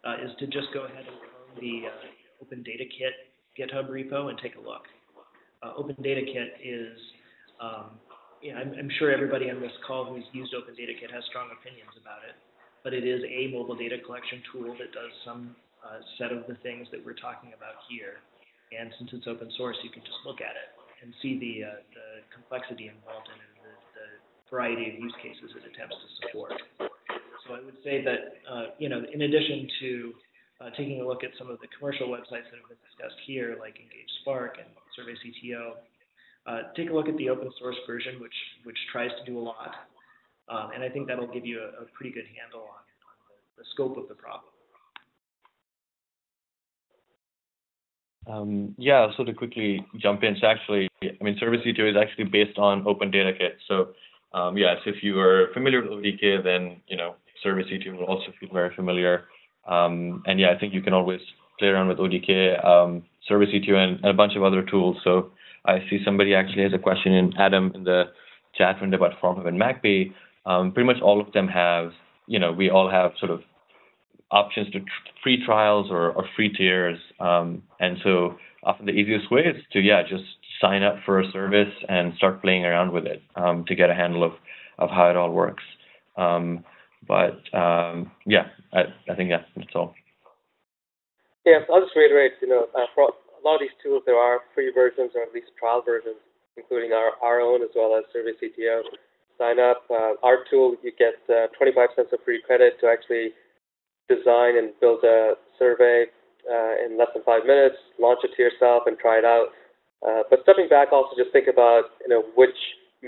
uh, is to just go ahead and own the uh, Open Data Kit GitHub repo and take a look. Uh, Open Data Kit is, um, yeah, I'm, I'm sure everybody on this call who's used Open Data Kit has strong opinions about it, but it is a mobile data collection tool that does some uh, set of the things that we're talking about here. And since it's open source, you can just look at it and see the, uh, the complexity involved in it, the, the variety of use cases it attempts to support. So I would say that, uh, you know, in addition to Uh, taking a look at some of the commercial websites that have been discussed here, like Engage Spark and Survey C T O. Uh, take a look at the open source version, which which tries to do a lot, um, and I think that'll give you a, a pretty good handle on, on the, the scope of the problem. Um, yeah, so to quickly jump in, so actually, I mean, Survey C T O is actually based on Open Data Kit. So um, yes, yeah, so if you are familiar with O D K, then you know Survey C T O will also feel very familiar. Um, and yeah, I think you can always play around with O D K, um, Survey C T O, and, and a bunch of other tools. So I see somebody actually has a question in Adam in the chat window about FormHub and MacBee. Um, pretty much all of them have, you know, we all have sort of options to free trials or, or free tiers. Um, and so often the easiest way is to, yeah, just sign up for a service and start playing around with it um, to get a handle of, of how it all works. Um, But um, yeah, I, I think that's, that's all. Yes, I'll just reiterate, you know, uh, for a lot of these tools, there are free versions or at least trial versions, including our, our own as well as Survey C T O. Sign up. Uh, our tool, you get uh, twenty-five cents of free credit to actually design and build a survey uh, in less than five minutes, launch it to yourself and try it out. Uh, but stepping back, also just think about, you know, which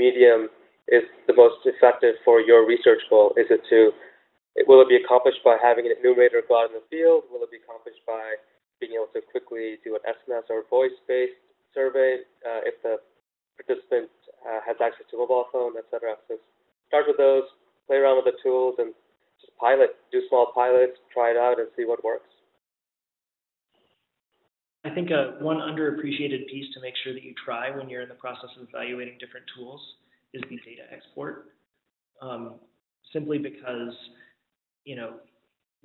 medium is the most effective for your research goal. Is it to, will it be accomplished by having an enumerator go out in the field? Will it be accomplished by being able to quickly do an S M S or voice-based survey uh, if the participant uh, has access to a mobile phone, et cetera? So start with those, play around with the tools, and just pilot, do small pilots, try it out, and see what works. I think uh, one underappreciated piece to make sure that you try when you're in the process of evaluating different tools is the data export, um, simply because, you know,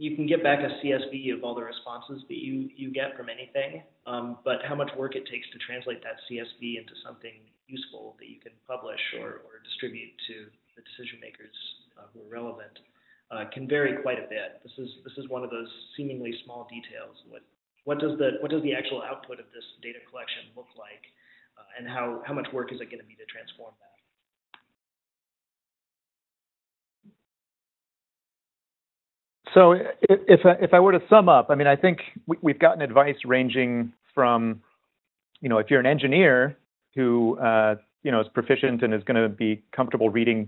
you can get back a C S V of all the responses that you, you get from anything, um, but how much work it takes to translate that C S V into something useful that you can publish or, or distribute to the decision makers uh, who are relevant uh, can vary quite a bit. This is this is one of those seemingly small details. What what does the what does the actual output of this data collection look like, uh, and how how much work is it going to be to transform that? So if I, if I were to sum up, I mean, I think we've gotten advice ranging from, you know, if you're an engineer who, uh, you know, is proficient and is going to be comfortable reading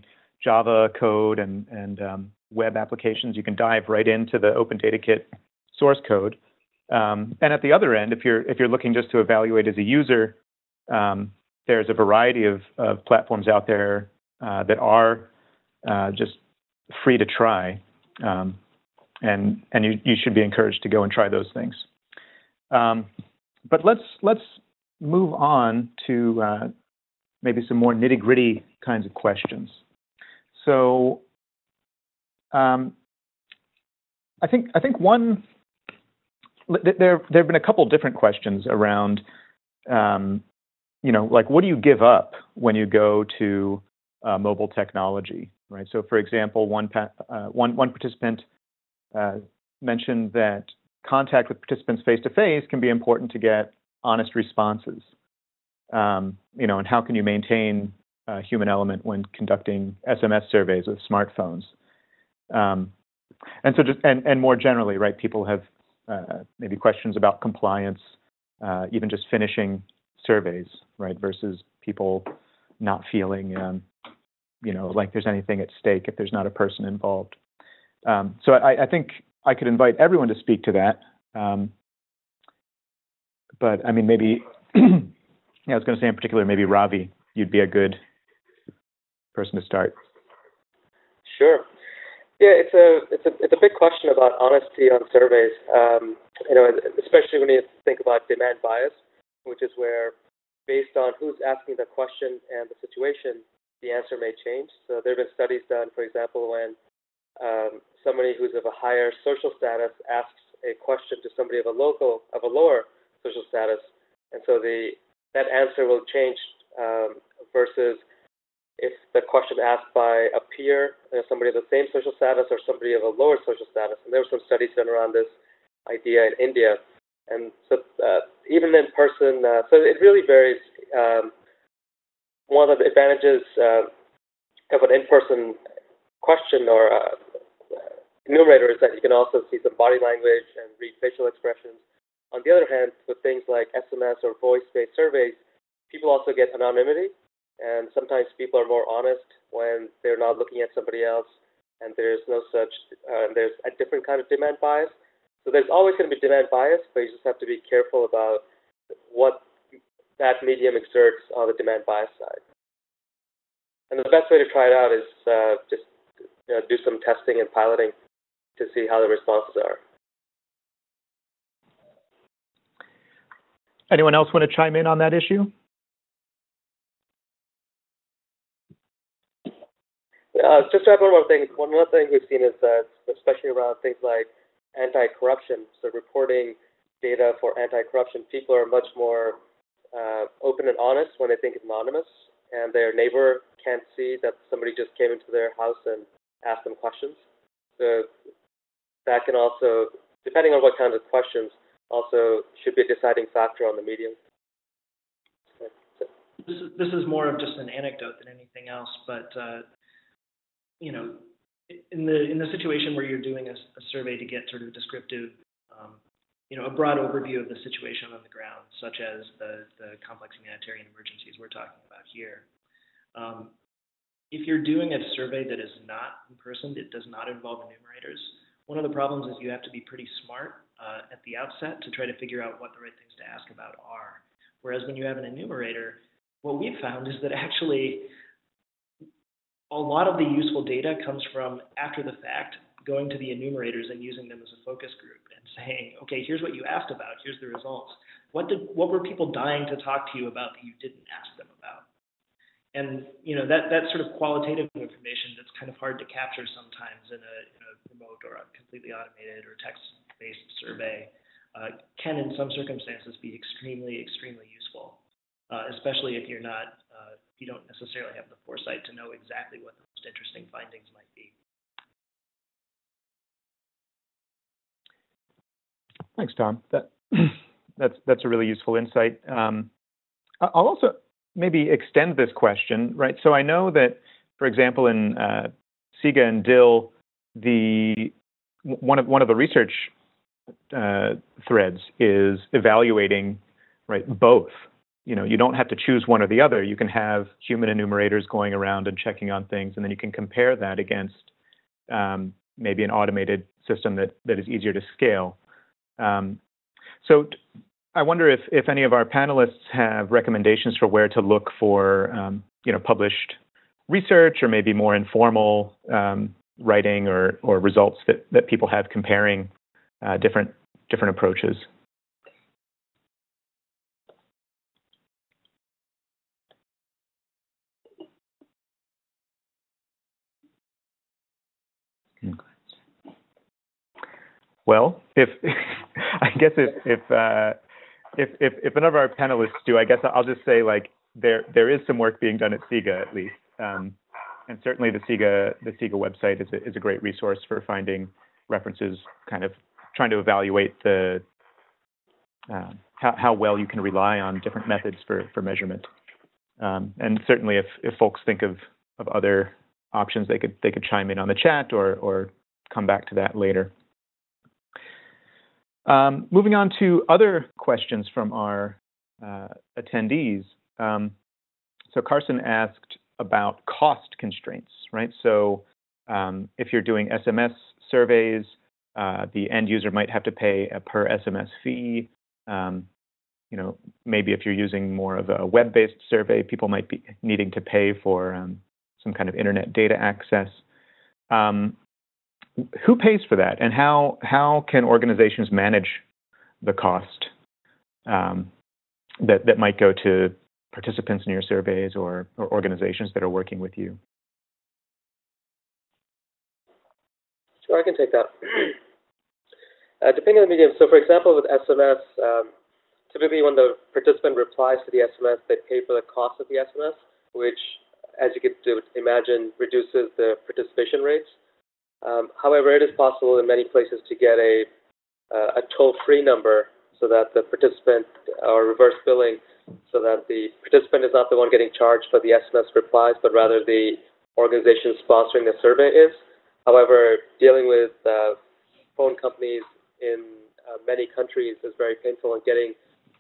Java code and, and um, web applications, you can dive right into the Open Data Kit source code. Um, and at the other end, if you're, if you're looking just to evaluate as a user, um, there's a variety of, of platforms out there uh, that are uh, just free to try. Um, And, and you, you should be encouraged to go and try those things. Um, but let's, let's move on to uh, maybe some more nitty-gritty kinds of questions. So um, I think I think one, there there have been a couple different questions around, um, you know, like what do you give up when you go to uh, mobile technology, right? So for example, one pa uh, one one participant uh, mentioned that contact with participants face to face can be important to get honest responses. Um, you know, and how can you maintain a human element when conducting S M S surveys with smartphones? Um, and so just, and, and more generally, right, people have uh, maybe questions about compliance, uh, even just finishing surveys, right, versus people not feeling, um, you know, like there's anything at stake if there's not a person involved. Um, so I, I think I could invite everyone to speak to that. Um, but I mean, maybe, yeah, I was going to say in particular, maybe Ravi, you'd be a good person to start. Sure. Yeah, it's a it's a it's a big question about honesty on surveys. Um, you know, especially when you think about demand bias, which is where, based on who's asking the question and the situation, the answer may change. So there have been studies done, for example, when um, somebody who's of a higher social status asks a question to somebody of a local of a lower social status, and so the that answer will change um, versus if the question asked by a peer, you know, somebody of the same social status or somebody of a lower social status. And there were some studies done around this idea in India. And so uh, even in person, uh, so it really varies. Um, one of the advantages uh, of an in-person question or uh, enumerator is that you can also see some body language and read facial expressions. On the other hand, with things like S M S or voice-based surveys, people also get anonymity, and sometimes people are more honest when they're not looking at somebody else, and there's no such, uh, there's a different kind of demand bias. So there's always going to be demand bias, but you just have to be careful about what that medium exerts on the demand bias side. And the best way to try it out is uh, just you know, do some testing and piloting to see how the responses are. Anyone else want to chime in on that issue? Uh, just to add one more thing, one more thing we've seen is that, especially around things like anti-corruption, so reporting data for anti-corruption, people are much more uh, open and honest when they think it's anonymous, and their neighbor can't see that somebody just came into their house and asked them questions. So that can also, depending on what kind of questions, also should be a deciding factor on the medium. This is, this is more of just an anecdote than anything else, but uh, you know, in the in the situation where you're doing a, a survey to get sort of descriptive, um, you know, a broad overview of the situation on the ground, such as the the complex humanitarian emergencies we're talking about here. Um, if you're doing a survey that is not in person, that does not involve enumerators, one of the problems is you have to be pretty smart Uh, at the outset to try to figure out what the right things to ask about are. Whereas when you have an enumerator, what we've found is that actually a lot of the useful data comes from after the fact, going to the enumerators and using them as a focus group and saying, okay, here's what you asked about, here's the results. What did, what were people dying to talk to you about that you didn't ask them about? And you know, that, that sort of qualitative information that's kind of hard to capture sometimes in a, in a remote or a completely automated or text based survey uh, can in some circumstances be extremely, extremely useful, uh, especially if you're not, uh, you don't necessarily have the foresight to know exactly what the most interesting findings might be. Thanks, Tom. That, that's, that's a really useful insight. Um, I'll also maybe extend this question, right? So I know that, for example, in uh, SIGA and D I L, the one of one of the research Uh, threads is evaluating, right, both. You know, you don't have to choose one or the other. You can have human enumerators going around and checking on things, and then you can compare that against um, maybe an automated system that that is easier to scale. Um, so I wonder if if any of our panelists have recommendations for where to look for um, you know, published research or maybe more informal um, writing or or results that that people have comparing Uh, different different approaches. Well, if I guess if if, uh, if if if none of our panelists do, I guess I'll just say like there there is some work being done at SIGA at least, um, and certainly the SIGA the SIGA website is a, is a great resource for finding references, kind of trying to evaluate the uh, how how well you can rely on different methods for for measurement, um, and certainly if if folks think of of other options, they could they could chime in on the chat or or come back to that later. Um, moving on to other questions from our uh, attendees. Um, so Carson asked about cost constraints, right? So um, if you're doing S M S surveys, uh, the end user might have to pay a per S M S fee. Um, you know, maybe if you're using more of a web-based survey, people might be needing to pay for um, some kind of internet data access. Um, Who pays for that, and how how can organizations manage the cost um, that that might go to participants in your surveys or, or organizations that are working with you? Sure, I can take that. Uh, depending on the medium. So, for example, with S M S, um, typically when the participant replies to the S M S, they pay for the cost of the S M S, which, as you could imagine, reduces the participation rates. Um, however, it is possible in many places to get a, uh, a toll-free number so that the participant, or reverse billing, so that the participant is not the one getting charged for the S M S replies, but rather the organization sponsoring the survey is. However, dealing with uh, phone companies in uh, many countries is very painful, and getting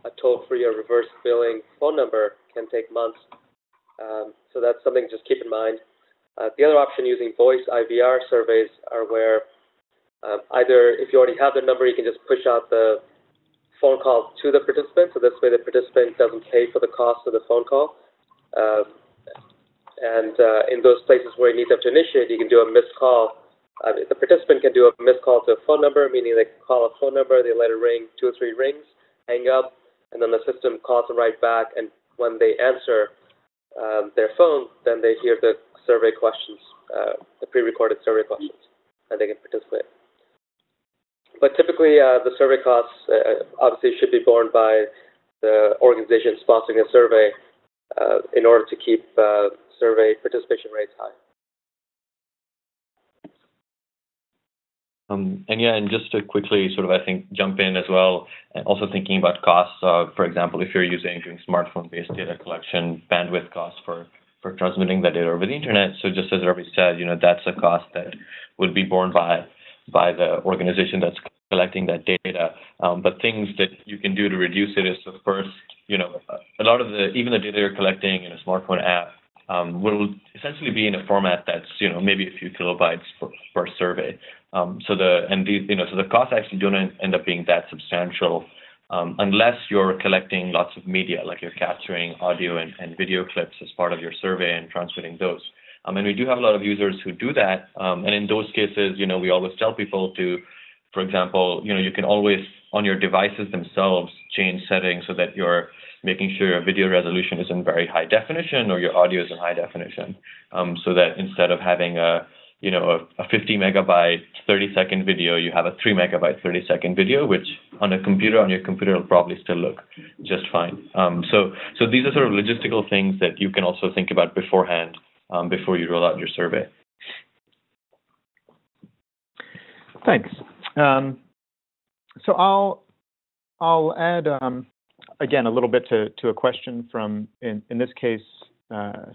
a toll-free or reverse billing phone number can take months. Um, so that's something to just keep in mind. Uh, the other option using voice I V R surveys are where uh, either if you already have the number, you can just push out the phone call to the participant. So this way the participant doesn't pay for the cost of the phone call. Uh, and uh, in those places where you need them to initiate, you can do a missed call. Uh, the participant can do a missed call to a phone number, meaning they call a phone number, they let it ring two or three rings, hang up, and then the system calls them right back. And when they answer um, their phone, then they hear the survey questions, uh, the pre-recorded survey questions, and they can participate. But typically, uh, the survey costs uh, obviously should be borne by the organization sponsoring a survey uh, in order to keep uh, survey participation rates high. Um, and yeah, and just to quickly sort of, I think, jump in as well, and also thinking about costs. Uh, for example, if you're using smartphone-based data collection, bandwidth costs for for transmitting that data over the internet. So just as Ravi said, you know, that's a cost that would be borne by by the organization that's collecting that data. Um, but things that you can do to reduce it is the first, you know, a lot of the, even the data you're collecting in a smartphone app um, will essentially be in a format that's, you know, maybe a few kilobytes per, per survey. Um, so the, and the, you know, so the costs actually don't end up being that substantial Um, unless you're collecting lots of media, like you're capturing audio and, and video clips as part of your survey and transmitting those. Um, and we do have a lot of users who do that. Um, and in those cases, you know, we always tell people to, for example, you know, you can always, on your devices themselves, change settings so that you're making sure your video resolution is in very high definition or your audio is in high definition. Um, so that instead of having a you know, a, a fifty megabyte, thirty second video, you have a three megabyte, thirty second video, which on a computer, on your computer, will probably still look just fine. Um, so, so these are sort of logistical things that you can also think about beforehand, um, before you roll out your survey. Thanks. Um, so I'll, I'll add, um, again, a little bit to, to a question from, in, in this case, uh,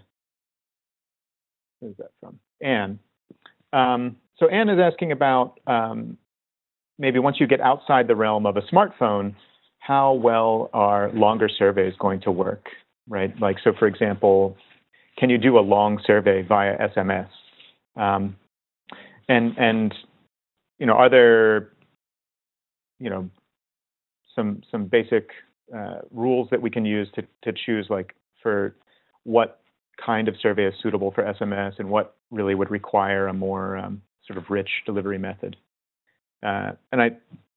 where's that from? Anne. Um, so Anne is asking about um, maybe once you get outside the realm of a smartphone, how well are longer surveys going to work, right? Like, so for example, can you do a long survey via S M S? Um, and, and, you know, are there, you know, some, some basic uh, rules that we can use to, to choose, like, for what kind of survey is suitable for S M S and what really would require a more um, sort of rich delivery method. Uh, and I,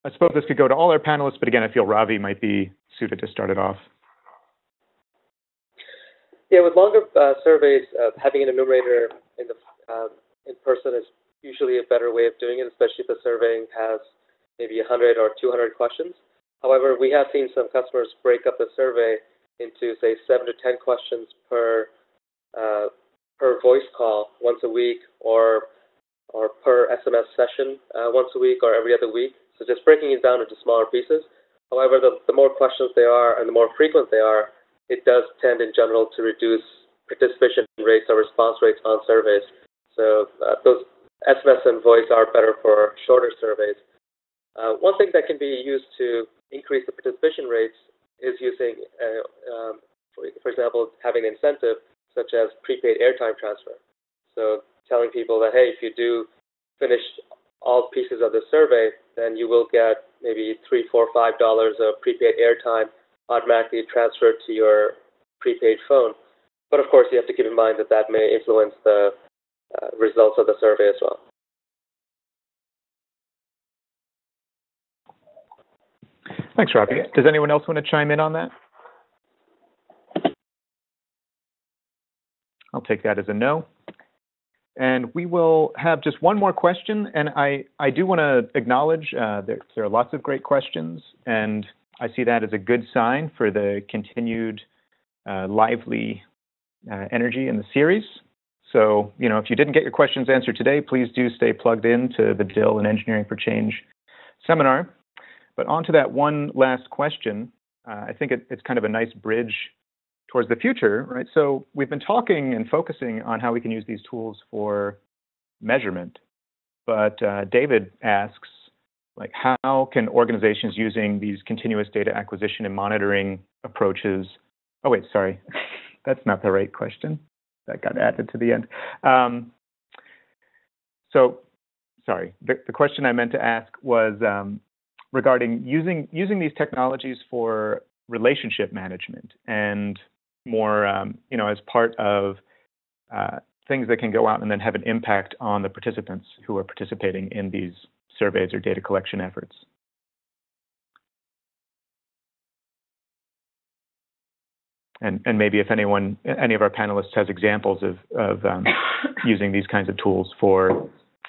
I suppose this could go to all our panelists, but again, I feel Ravi might be suited to start it off. Yeah, with longer uh, surveys, uh, having an enumerator in, the, um, in person is usually a better way of doing it, especially if the surveying has maybe one hundred or two hundred questions. However, we have seen some customers break up the survey into, say, seven to ten questions per uh, per voice call once a week, or or per S M S session uh, once a week, or every other week. So just breaking it down into smaller pieces. However, the, the more questions they are and the more frequent they are, it does tend in general to reduce participation rates or response rates on surveys. So uh, those S M S and voice are better for shorter surveys. Uh, one thing that can be used to increase the participation rates is using, uh, um, for, for example, having an incentive such as prepaid airtime transfer. So telling people that, hey, if you do finish all pieces of the survey, then you will get maybe three, four, five dollars of prepaid airtime automatically transferred to your prepaid phone. But of course, you have to keep in mind that that may influence the uh, results of the survey as well. Thanks, Ravi. Does anyone else want to chime in on that? I'll take that as a no. And we will have just one more question. And I, I do want to acknowledge uh, there, there are lots of great questions. And I see that as a good sign for the continued uh, lively uh, energy in the series. So, you know, if you didn't get your questions answered today, please do stay plugged in to the D I L and Engineering for Change seminar. But on to that one last question, uh, I think it, it's kind of a nice bridge towards the future, right? So we've been talking and focusing on how we can use these tools for measurement, but uh, David asks, like, how can organizations using these continuous data acquisition and monitoring approaches? Oh wait, sorry, that's not the right question. That got added to the end. Um, so, sorry, the, the question I meant to ask was um, regarding using using these technologies for relationship management and more, um, you know, as part of uh, things that can go out and then have an impact on the participants who are participating in these surveys or data collection efforts. And and maybe if anyone, any of our panelists has examples of, of um, using these kinds of tools for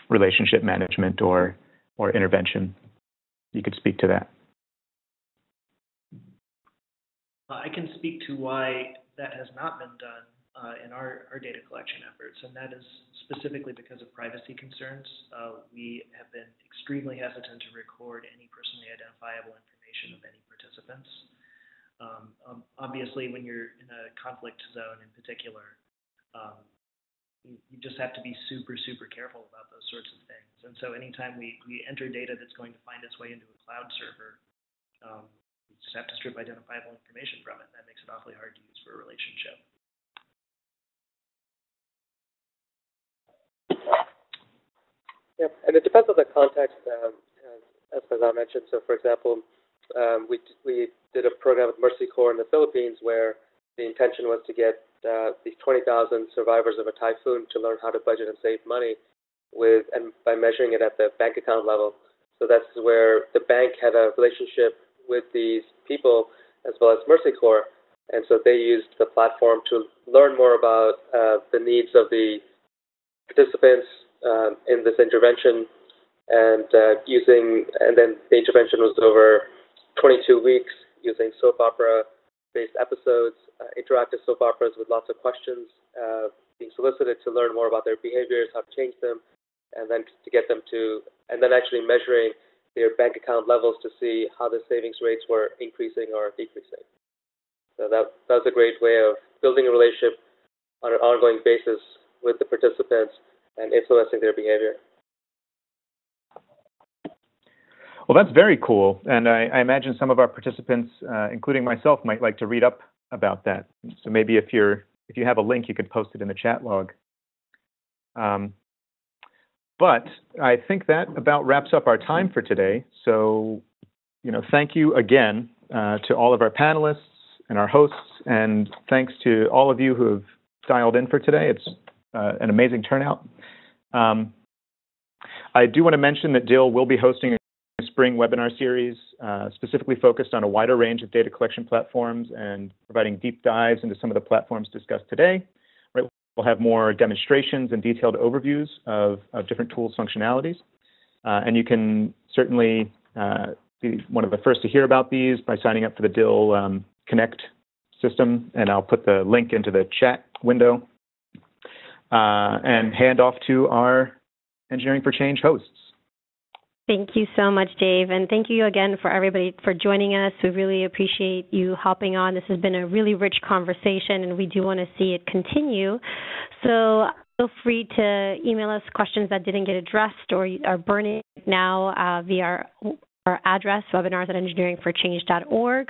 relationship management or or intervention, you could speak to that. I can speak to why that has not been done uh, in our, our data collection efforts, and that is specifically because of privacy concerns. Uh, we have been extremely hesitant to record any personally identifiable information of any participants. Um, um, obviously, when you're in a conflict zone in particular, um, you, you just have to be super, super careful about those sorts of things. And so anytime we, we enter data that's going to find its way into a cloud server, um, you just have to strip identifiable information from it. That makes it awfully hard to use for a relationship. Yeah, and it depends on the context, um, as Faizan mentioned. So, for example, um, we we did a program with Mercy Corps in the Philippines where the intention was to get uh, these twenty thousand survivors of a typhoon to learn how to budget and save money with and by measuring it at the bank account level. So that's where the bank had a relationship with these people, as well as Mercy Corps. And so they used the platform to learn more about uh, the needs of the participants um, in this intervention. And uh, using, and then the intervention was over twenty-two weeks, using soap opera-based episodes, uh, interactive soap operas with lots of questions, uh, being solicited to learn more about their behaviors, how to change them, and then to get them to, and then actually measuring their bank account levels to see how the savings rates were increasing or decreasing. So that, that was a great way of building a relationship on an ongoing basis with the participants and influencing their behavior. Well, that's very cool. And I, I imagine some of our participants, uh, including myself, might like to read up about that. So maybe if you're, if you have a link, you could post it in the chat log. Um, But I think that about wraps up our time for today. So, you know, thank you again uh, to all of our panelists and our hosts, and thanks to all of you who have dialed in for today. It's uh, an amazing turnout. Um, I do want to mention that D I L will be hosting a spring webinar series uh, specifically focused on a wider range of data collection platforms and providing deep dives into some of the platforms discussed today. We'll have more demonstrations and detailed overviews of, of different tools' functionalities. Uh, and you can certainly uh, be one of the first to hear about these by signing up for the D I L um, Connect system, and I'll put the link into the chat window uh, and hand off to our Engineering for Change hosts. Thank you so much, Dave, and thank you again for everybody for joining us. We really appreciate you hopping on. This has been a really rich conversation, and we do want to see it continue. So feel free to email us questions that didn't get addressed or are burning now uh, via our, our address, webinars at engineering for change dot org.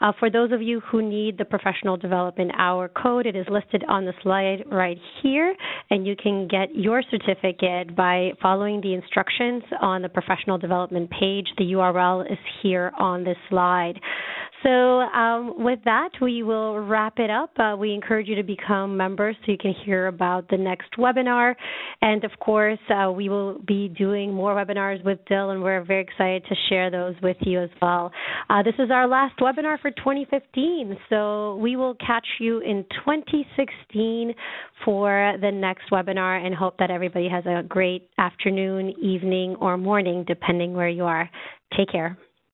Uh, for those of you who need the Professional Development Hour code, it is listed on the slide right here, and you can get your certificate by following the instructions on the Professional Development page. The U R L is here on this slide. So um, with that, we will wrap it up. Uh, we encourage you to become members so you can hear about the next webinar. And, of course, uh, we will be doing more webinars with D I L, and we're very excited to share those with you as well. Uh, this is our last webinar for twenty fifteen, so we will catch you in twenty sixteen for the next webinar, and hope that everybody has a great afternoon, evening, or morning, depending where you are. Take care.